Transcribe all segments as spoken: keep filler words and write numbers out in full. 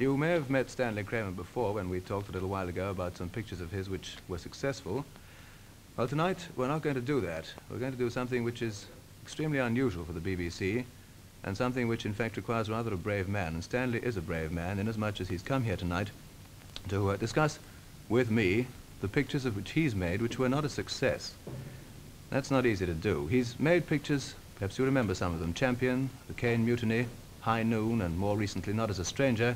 You may have met Stanley Kramer before when we talked a little while ago about some pictures of his which were successful. Well, tonight we're not going to do that. We're going to do something which is extremely unusual for the B B C, and something which in fact requires rather a brave man. And Stanley is a brave man inasmuch as he's come here tonight to uh, discuss with me the pictures of which he's made which were not a success. That's not easy to do. He's made pictures, perhaps you remember some of them, Champion, The Caine Mutiny, High Noon, and more recently Not As A Stranger,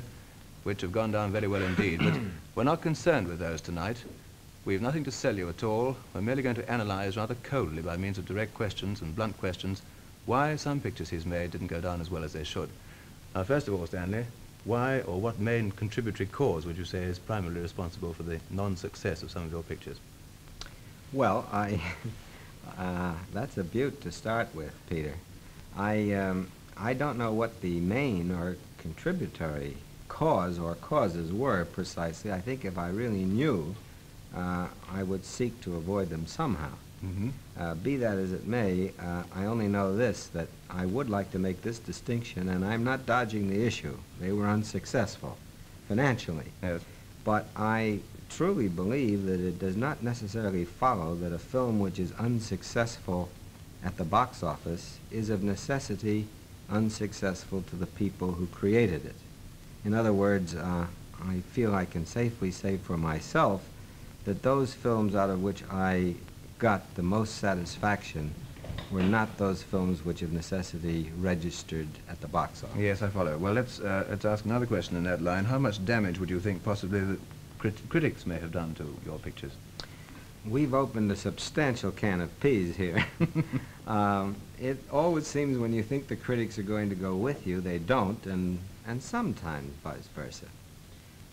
which have gone down very well indeed. But we're not concerned with those tonight. We've nothing to sell you at all. We're merely going to analyze rather coldly by means of direct questions and blunt questions why some pictures he's made didn't go down as well as they should. Now, first of all, Stanley, why or what main contributory cause would you say is primarily responsible for the non-success of some of your pictures? Well, I... uh, that's a beaut to start with, Peter. I, um, I don't know what the main or contributory cause or causes were precisely. I think if I really knew, uh, I would seek to avoid them somehow. Mm-hmm. uh, be that as it may, uh, I only know this, that I would like to make this distinction, and I'm not dodging the issue. They were unsuccessful financially. Yes. But I truly believe that it does not necessarily follow that a film which is unsuccessful at the box office is of necessity unsuccessful to the people who created it. In other words, uh, I feel I can safely say for myself that those films out of which I got the most satisfaction were not those films which of necessity registered at the box office. Yes, I follow. Well, let's, uh, let's ask another question in that line. How much damage would you think possibly the crit critics may have done to your pictures? We've opened a substantial can of peas here. um, it always seems when you think the critics are going to go with you, they don't, and and sometimes vice versa.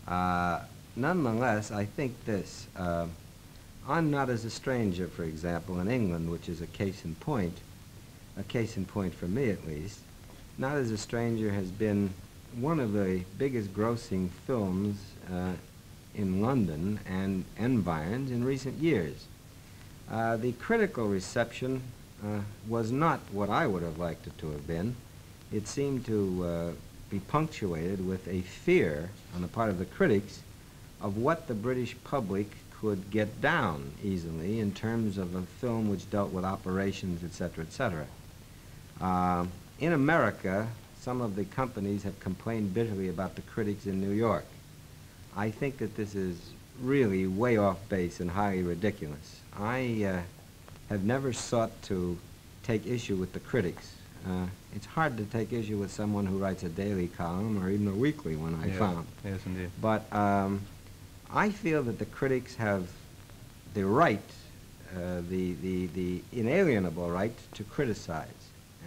Uh, nonetheless, I think this. Uh, on Not As A Stranger, for example, in England, which is a case in point, a case in point for me at least, Not As A Stranger has been one of the biggest grossing films uh, in London and environs in recent years. Uh, the critical reception uh, was not what I would have liked it to have been. It seemed to uh, be punctuated with a fear on the part of the critics of what the British public could get down easily in terms of a film which dealt with operations, et cetera, et cetera. Uh, in America, some of the companies have complained bitterly about the critics in New York. I think that this is really way off base and highly ridiculous. I uh, have never sought to take issue with the critics. Uh, it's hard to take issue with someone who writes a daily column or even a weekly one, I yes. found. Yes, indeed. But um, I feel that the critics have the right, uh, the, the, the inalienable right to criticize,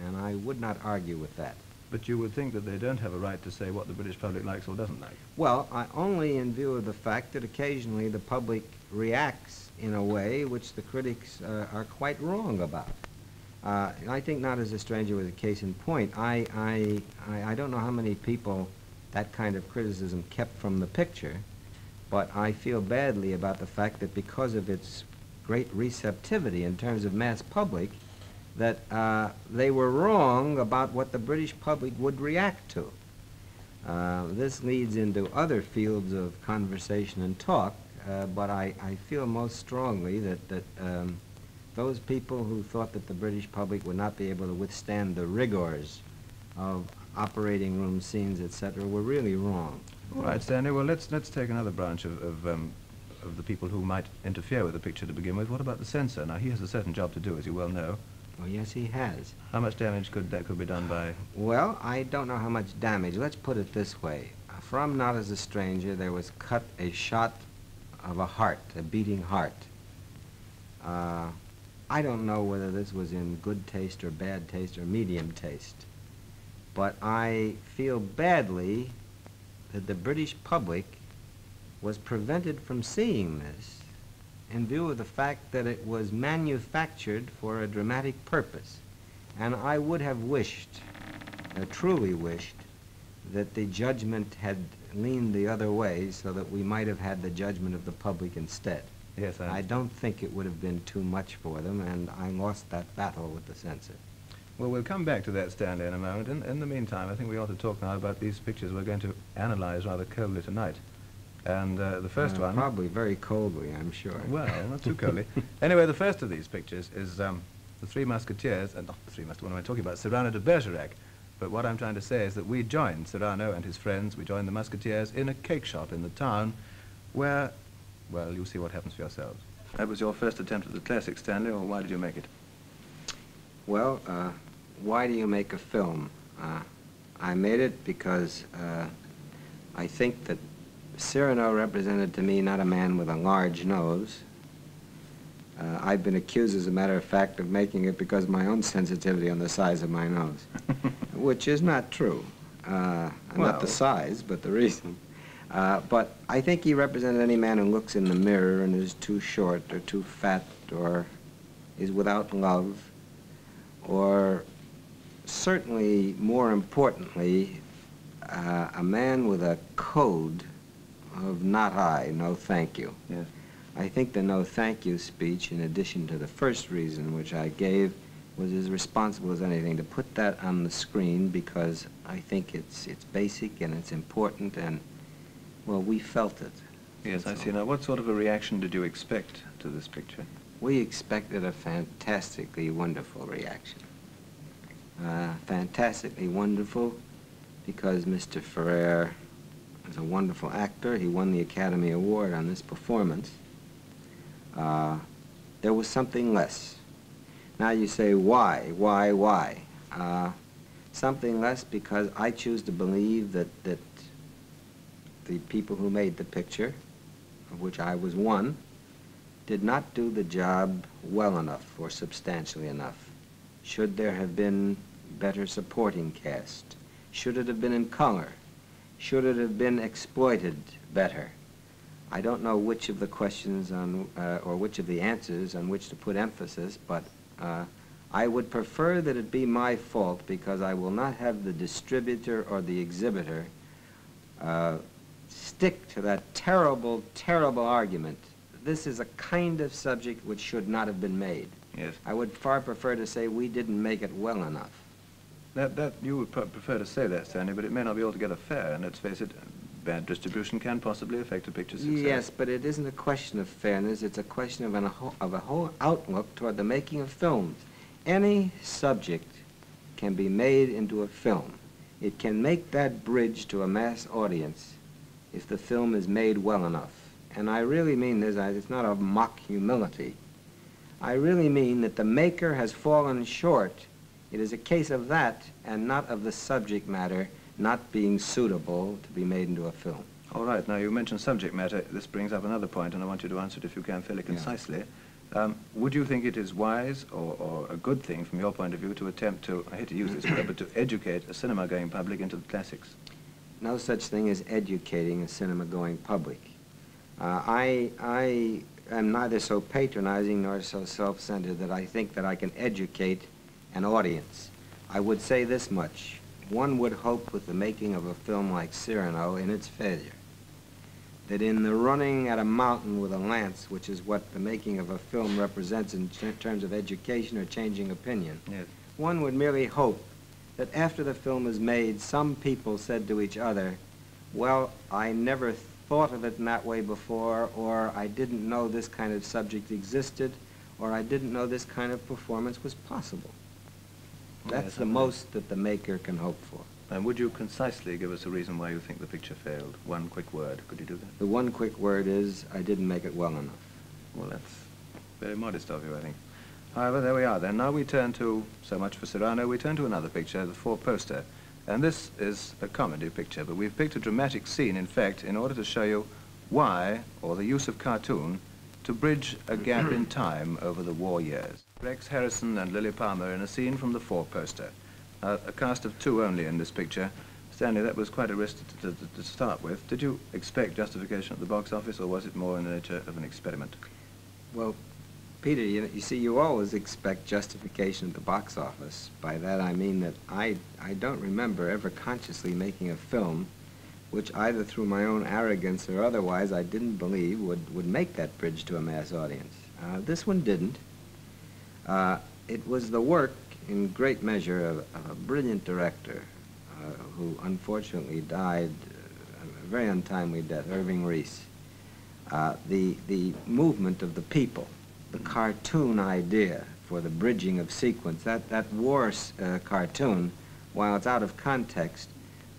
and I would not argue with that. But you would think that they don't have a right to say what the British public likes or doesn't like. Well, I, only in view of the fact that occasionally the public reacts in a way which the critics uh, are quite wrong about. Uh, I think Not As A Stranger was a case in point. I, I, I, I don't know how many people that kind of criticism kept from the picture, but I feel badly about the fact that because of its great receptivity in terms of mass public, that uh, they were wrong about what the British public would react to. Uh, this leads into other fields of conversation and talk, uh, but I, I feel most strongly that, that um, those people who thought that the British public would not be able to withstand the rigors of operating room scenes, et cetera, were really wrong. All right, Stanley, well, let's, let's take another branch of, of, um, of the people who might interfere with the picture to begin with. What about the censor? Now, he has a certain job to do, as you well know. Well, yes, he has. How much damage could that could be done by? Well, I don't know how much damage. Let's put it this way. From Not As A Stranger, there was cut a shot of a heart, a beating heart. Uh, I don't know whether this was in good taste or bad taste or medium taste, but I feel badly that the British public was prevented from seeing this in view of the fact that it was manufactured for a dramatic purpose. And I would have wished, uh, truly wished, that the judgment had leaned the other way so that we might have had the judgment of the public instead. Yes, I, I don't think it would have been too much for them, and I lost that battle with the censor. Well, we'll come back to that, Stanley, in a moment. In, in the meantime, I think we ought to talk now about these pictures we're going to analyze rather coldly tonight. And uh, the first uh, one... Probably very coldly, I'm sure. Well, not too coldly. Anyway, the first of these pictures is um, The Three Musketeers, and uh, not The Three Musketeers, what am I talking about? Cyrano de Bergerac. But what I'm trying to say is that we joined Cyrano and his friends, we joined the Musketeers in a cake shop in the town where, well, you'll see what happens for yourselves. That was your first attempt at the classic, Stanley, or why did you make it? Well, uh, why do you make a film? Uh, I made it because uh, I think that Cyrano represented to me not a man with a large nose. Uh, I've been accused, as a matter of fact, of making it because of my own sensitivity on the size of my nose, which is not true. Uh, well, not the size, but the reason. Uh, but I think he represented any man who looks in the mirror and is too short or too fat or is without love, or certainly, more importantly, uh, a man with a code of not I, no thank you. Yes. I think the no thank you speech, in addition to the first reason which I gave, was as responsible as anything to put that on the screen because I think it's, it's basic and it's important and, well, we felt it. Yes, I see. Now, what sort of a reaction did you expect to this picture? We expected a fantastically wonderful reaction. Uh, fantastically wonderful because Mister Ferrer is a wonderful actor. He won the Academy Award on this performance. Uh, there was something less. Now you say, why, why, why? Uh, something less because I choose to believe that, that the people who made the picture, of which I was one, did not do the job well enough or substantially enough. Should there have been better supporting cast? Should it have been in color? Should it have been exploited better? I don't know which of the questions on, uh, or which of the answers on which to put emphasis, but uh, I would prefer that it be my fault because I will not have the distributor or the exhibitor uh, stick to that terrible, terrible argument. This is a kind of subject which should not have been made. Yes. I would far prefer to say we didn't make it well enough. That, that you would prefer to say that, Stanley, but it may not be altogether fair, and let's face it, bad distribution can possibly affect a picture's success. Yes, but it isn't a question of fairness. It's a question of, an, of a whole outlook toward the making of films. Any subject can be made into a film. It can make that bridge to a mass audience if the film is made well enough. And I really mean this. It's not a mock humility. I really mean that the maker has fallen short. It is a case of that and not of the subject matter not being suitable to be made into a film. All right, now you mentioned subject matter. This brings up another point, and I want you to answer it if you can fairly concisely. Yeah. Um, would you think it is wise or, or a good thing from your point of view to attempt to, I hate to use this word, but to educate a cinema-going public into the classics? No such thing as educating a cinema-going public. Uh, I, I am neither so patronizing nor so self-centered that I think that I can educate an audience. I would say this much. One would hope with the making of a film like Cyrano in its failure that in the running at a mountain with a lance, which is what the making of a film represents in terms of education or changing opinion, yes. One would merely hope that after the film is made, some people said to each other, well, I never thought of it in that way before, or I didn't know this kind of subject existed, or I didn't know this kind of performance was possible. That's yes, the most that the maker can hope for. And would you concisely give us a reason why you think the picture failed? One quick word. Could you do that? The one quick word is, I didn't make it well enough. Well, that's very modest of you, I think. However, there we are then. Now we turn to, so much for Cyrano, we turn to another picture, the four-poster. And this is a comedy picture, but we've picked a dramatic scene, in fact, in order to show you why, or the use of cartoon, to bridge a gap in time over the war years. Rex Harrison and Lily Palmer in a scene from the four-poster. Uh, a cast of two only in this picture. Stanley, that was quite a risk to, to, to start with. Did you expect justification at the box office, or was it more in the nature of an experiment? Well, Peter, you, you see, you always expect justification at the box office. By that I mean that I, I don't remember ever consciously making a film which either through my own arrogance or otherwise I didn't believe would, would make that bridge to a mass audience. Uh, this one didn't. Uh, it was the work, in great measure, of, of a brilliant director uh, who unfortunately died very untimely death, Irving Reis, uh, the, the movement of the people, the cartoon idea for the bridging of sequence, that, that war uh, cartoon, while it's out of context,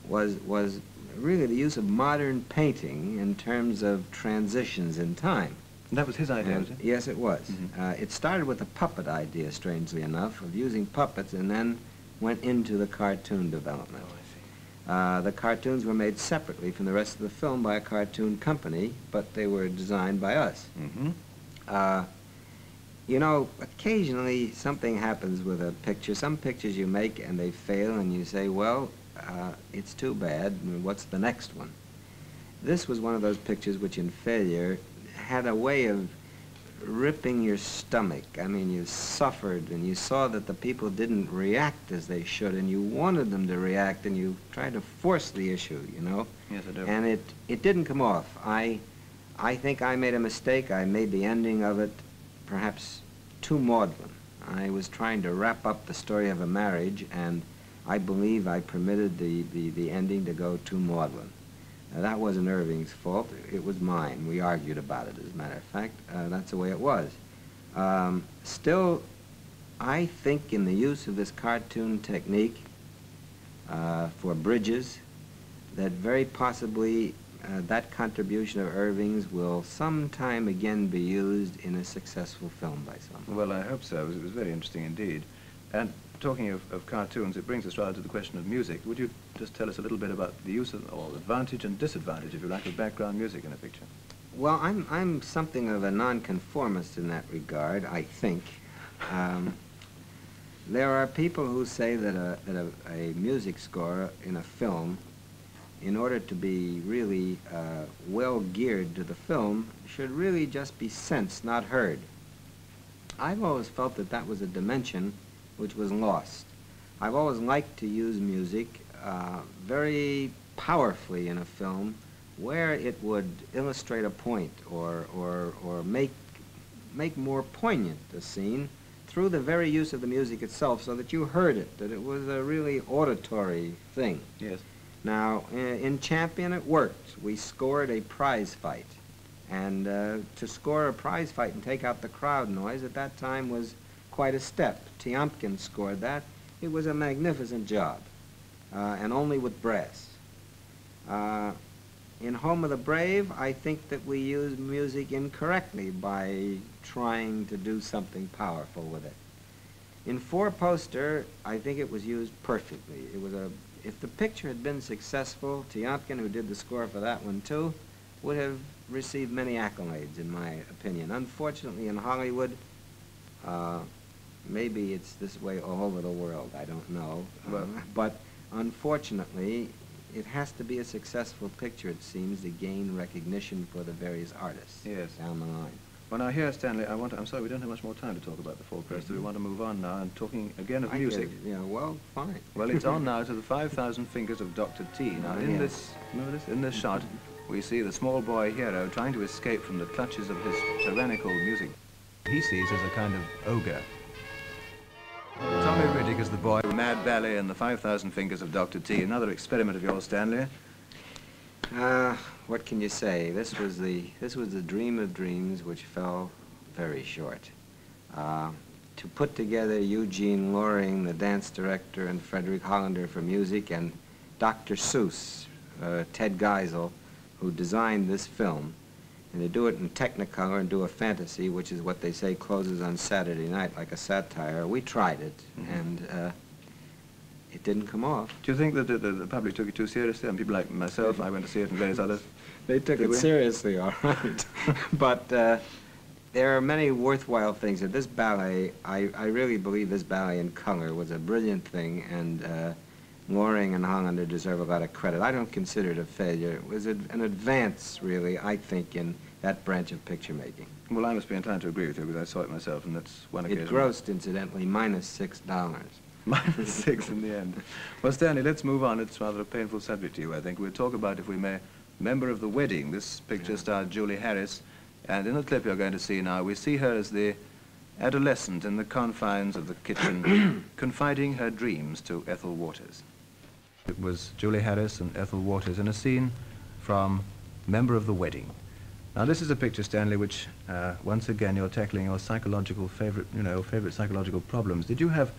was, was really the use of modern painting in terms of transitions in time. That was his idea, and, was it? Yes, it was. Mm-hmm. uh, it started with a puppet idea, strangely enough, of using puppets, and then went into the cartoon development. Oh, I see. Uh, the cartoons were made separately from the rest of the film by a cartoon company, but they were designed by us. Mm-hmm. uh, you know, occasionally something happens with a picture. Some pictures you make and they fail, and you say, well, uh, it's too bad, what's the next one? This was one of those pictures which, in failure, had a way of ripping your stomach. I mean, you suffered, and you saw that the people didn't react as they should, and you wanted them to react, and you tried to force the issue, you know? Yes, I do. And it, it didn't come off. I, I think I made a mistake. I made the ending of it perhaps too maudlin. I was trying to wrap up the story of a marriage, and I believe I permitted the, the, the ending to go too maudlin. Now, that wasn't Irving's fault. It was mine. We argued about it, as a matter of fact. Uh, that's the way it was. Um, still, I think in the use of this cartoon technique uh, for bridges, that very possibly uh, that contribution of Irving's will sometime again be used in a successful film by someone. Well, I hope so. It was, it was very interesting indeed. And talking of, of cartoons, it brings us rather to the question of music. Would you just tell us a little bit about the use of, or advantage and disadvantage, if you like, of background music in a picture? Well, I'm, I'm something of a nonconformist in that regard, I think. Um, there are people who say that, a, that a, a music score in a film, in order to be really uh, well geared to the film, should really just be sensed, not heard. I've always felt that that was a dimension which was lost. I've always liked to use music uh, very powerfully in a film where it would illustrate a point or, or, or make, make more poignant the scene through the very use of the music itself, so that you heard it, that it was a really auditory thing. Yes. Now, in, in Champion, it worked. We scored a prize fight. And uh, to score a prize fight and take out the crowd noise at that time was quite a step. Tiomkin scored that. It was a magnificent job, uh, and only with brass. Uh, in Home of the Brave, I think that we used music incorrectly by trying to do something powerful with it. In Four Poster, I think it was used perfectly. It was a, if the picture had been successful, Tiomkin, who did the score for that one too, would have received many accolades, in my opinion. Unfortunately, in Hollywood, uh, maybe it's this way all over the world, I don't know. Well, um, but unfortunately, it has to be a successful picture, it seems, to gain recognition for the various artists. Yes. Down the line. Well, now here, Stanley, I want to, I'm sorry, we don't have much more time to talk about the Four Poster. Mm-hmm. We want to move on now and talking again of I music. Did, yeah, well, fine. Well, it's on now to The Five Thousand Fingers of Doctor T. Now, oh, in yeah. this, remember this? In this shot, we see the small boy hero trying to escape from the clutches of his tyrannical music. He sees as a kind of ogre. Tommy Riddick is the boy, Mad Ballet and The Five Thousand Fingers of Doctor T. Another experiment of yours, Stanley. Uh, what can you say? This was the this was the dream of dreams, which fell very short. Uh, to put together Eugene Loring, the dance director, and Frederick Hollander for music, and Doctor Seuss, uh, Ted Geisel, who designed this film, and to do it in Technicolor and do a fantasy, which is what they say closes on Saturday night, like a satire. We tried it, mm-hmm. and uh, it didn't come off. Do you think that the, the, the public took it too seriously? And people like myself, I went to see it, and various others. They took it we? seriously, all right. But uh, there are many worthwhile things. That this ballet, I, I really believe this ballet in color was a brilliant thing, and uh, Loring and Hollander deserve a lot of credit. I don't consider it a failure. It was an advance, really, I think, in that branch of picture making. Well, I must be inclined to agree with you, because I saw it myself, and that's one occasion. It grossed, incidentally, minus six dollars. Minus six in the end. Well, Stanley, let's move on. It's rather a painful subject to you, I think. We'll talk about, if we may, Member of the Wedding. This picture yeah. starred Julie Harris, and in the clip you're going to see now, we see her as the adolescent in the confines of the kitchen, confiding her dreams to Ethel Waters. It was Julie Harris and Ethel Waters in a scene from Member of the Wedding. Now this is a picture, Stanley, which uh, once again you're tackling your psychological favorite, you know, favorite psychological problems. Did you have,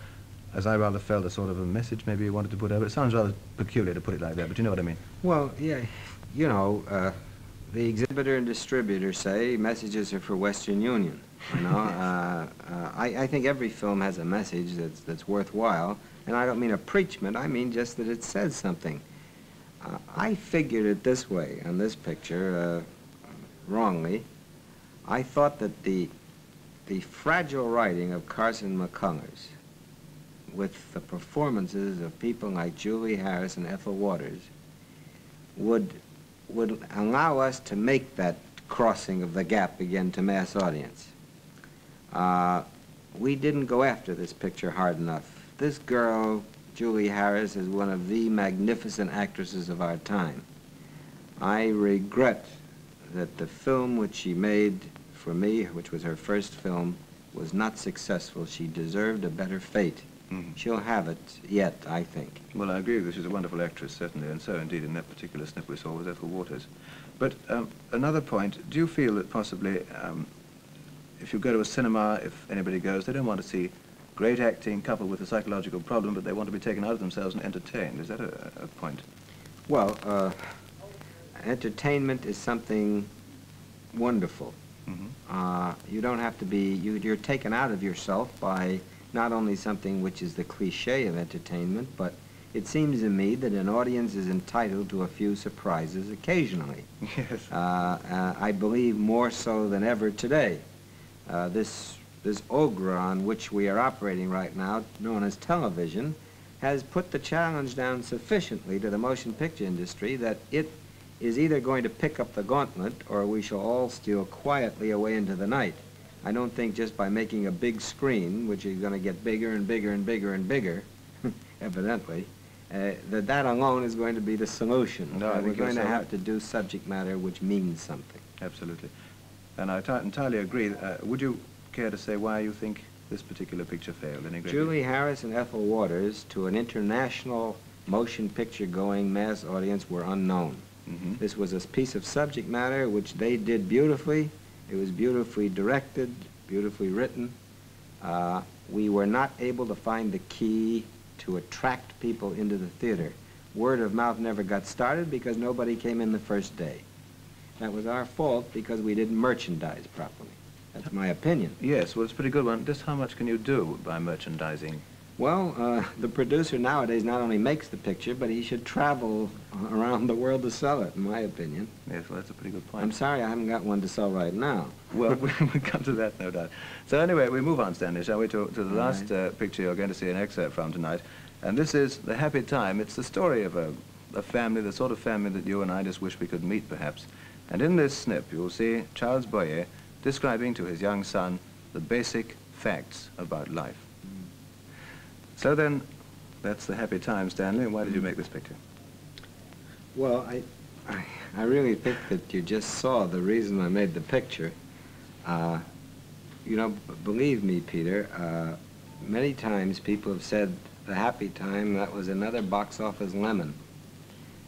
as I rather felt, a sort of a message maybe you wanted to put over? It sounds rather peculiar to put it like that, but you know what I mean. Well, yeah, you know, uh, the exhibitor and distributor say messages are for Western Union. You know, uh, uh, I, I think every film has a message that's that's worthwhile, and I don't mean a preachment. I mean just that it says something. Uh, I figured it this way on this picture. Uh, Wrongly, I thought that the the fragile writing of Carson McCullers, with the performances of people like Julie Harris and Ethel Waters, would would allow us to make that crossing of the gap again to mass audience. Uh, we didn't go after this picture hard enough. This girl, Julie Harris, is one of the magnificent actresses of our time. I regret that the film which she made for me, which was her first film, was not successful. She deserved a better fate. Mm-hmm. She'll have it yet, I think. Well, I agree with you. She's a wonderful actress, certainly, and so indeed in that particular snip we saw was Ethel Waters. But um, another point, do you feel that possibly um, if you go to a cinema, if anybody goes, they don't want to see great acting coupled with a psychological problem, but they want to be taken out of themselves and entertained? Is that a, a point? Well, uh, entertainment is something wonderful. Mm-hmm. uh, you don't have to be, you, you're taken out of yourself by not only something which is the cliche of entertainment, but it seems to me that an audience is entitled to a few surprises occasionally. Yes. Uh, uh, I believe more so than ever today. Uh, this, this ogre on which we are operating right now, known as television, has put the challenge down sufficiently to the motion picture industry that it is either going to pick up the gauntlet or we shall all steal quietly away into the night. I don't think just by making a big screen, which is going to get bigger and bigger and bigger and bigger, evidently, uh, that that alone is going to be the solution. No, uh, we're going to have right. to do subject matter which means something. Absolutely. And I entirely agree. Uh, would you care to say why you think this particular picture failed? Any Julie Harris and Ethel Waters to an international motion picture going mass audience were unknown. Mm-hmm. This was a piece of subject matter which they did beautifully. It was beautifully directed, beautifully written. Uh, we were not able to find the key to attract people into the theater. Word of mouth never got started because nobody came in the first day. That was our fault because we didn't merchandise properly. That's my opinion. Yes, well, it's a pretty good one. Just how much can you do by merchandising? Well, uh, the producer nowadays not only makes the picture, but he should travel around the world to sell it, in my opinion. Yes, well, that's a pretty good point. I'm sorry I haven't got one to sell right now. Well, we'll come to that, no doubt. So anyway, we move on, Stanley, shall we, to, to the All last right. uh, picture you're going to see an excerpt from tonight. And this is The Happy Time. It's the story of a, a family, the sort of family that you and I just wish we could meet, perhaps. And in this snip, you'll see Charles Boyer describing to his young son the basic facts about life. So then, that's The Happy Time, Stanley. Why did you make this picture? Well, I, I, I really think that you just saw the reason I made the picture. Uh, you know, b believe me, Peter, uh, many times people have said The Happy Time, that was another box office lemon.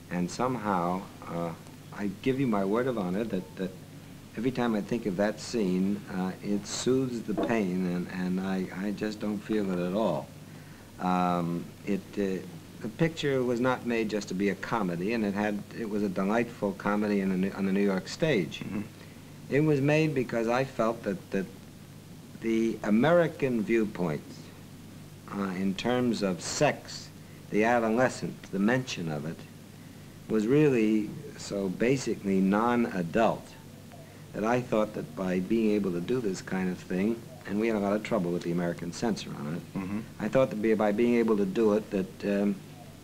And somehow, uh, I give you my word of honor that, that every time I think of that scene, uh, it soothes the pain, and, and I, I just don't feel it at all. Um, it, uh, the picture was not made just to be a comedy, and it had, it was a delightful comedy in the, on the New York stage. Mm-hmm. It was made because I felt that, that the American viewpoint uh, in terms of sex, the adolescent, the mention of it, was really so basically non-adult that I thought that by being able to do this kind of thing, and we had a lot of trouble with the American censor on it. Mm-hmm. I thought that be, by being able to do it, that um,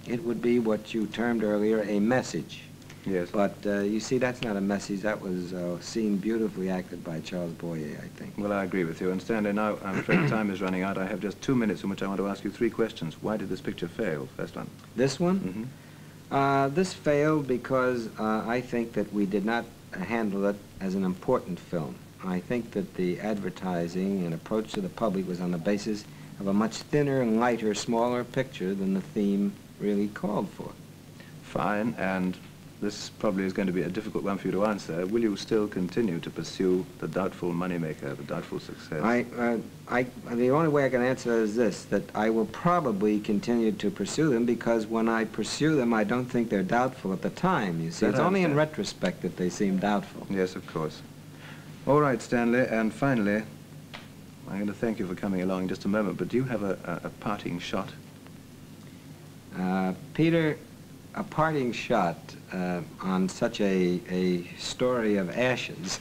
it would be what you termed earlier a message. Yes. But uh, you see, that's not a message. That was uh, seen beautifully acted by Charles Boyer, I think. Well, I agree with you. And Stanley, now I'm afraid time is running out. I have just two minutes in which I want to ask you three questions. Why did this picture fail? First one. This one? Mm-hmm. uh, this failed because uh, I think that we did not handle it as an important film. I think that the advertising and approach to the public was on the basis of a much thinner, lighter, smaller picture than the theme really called for. Fine. And this probably is going to be a difficult one for you to answer. Will you still continue to pursue the doubtful moneymaker, the doubtful success? I, uh, I, the only way I can answer that is this, that I will probably continue to pursue them, because when I pursue them, I don't think they're doubtful at the time, you see. That it's only in retrospect that they seem doubtful. Yes, of course. All right, Stanley, and finally, I'm going to thank you for coming along in just a moment, but do you have a, a, a parting shot? Uh, Peter, a parting shot uh, on such a, a story of ashes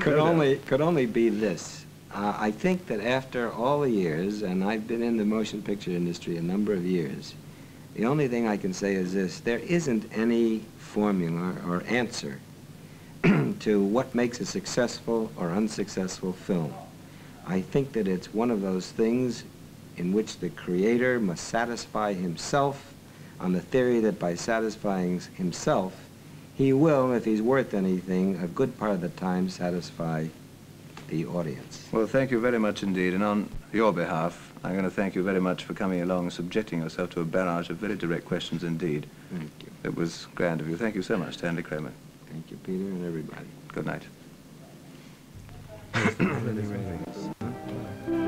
could only could only be this. Uh, I think that after all the years, and I've been in the motion picture industry a number of years, the only thing I can say is this: there isn't any formula or answer to what makes a successful or unsuccessful film. I think that it's one of those things in which the creator must satisfy himself on the theory that by satisfying himself, he will, if he's worth anything, a good part of the time satisfy the audience. Well, thank you very much indeed. And on your behalf, I'm going to thank you very much for coming along, subjecting yourself to a barrage of very direct questions indeed. Thank you. It was grand of you. Thank you so much, Stanley Kramer. Thank you, Peter, and everybody. Good night.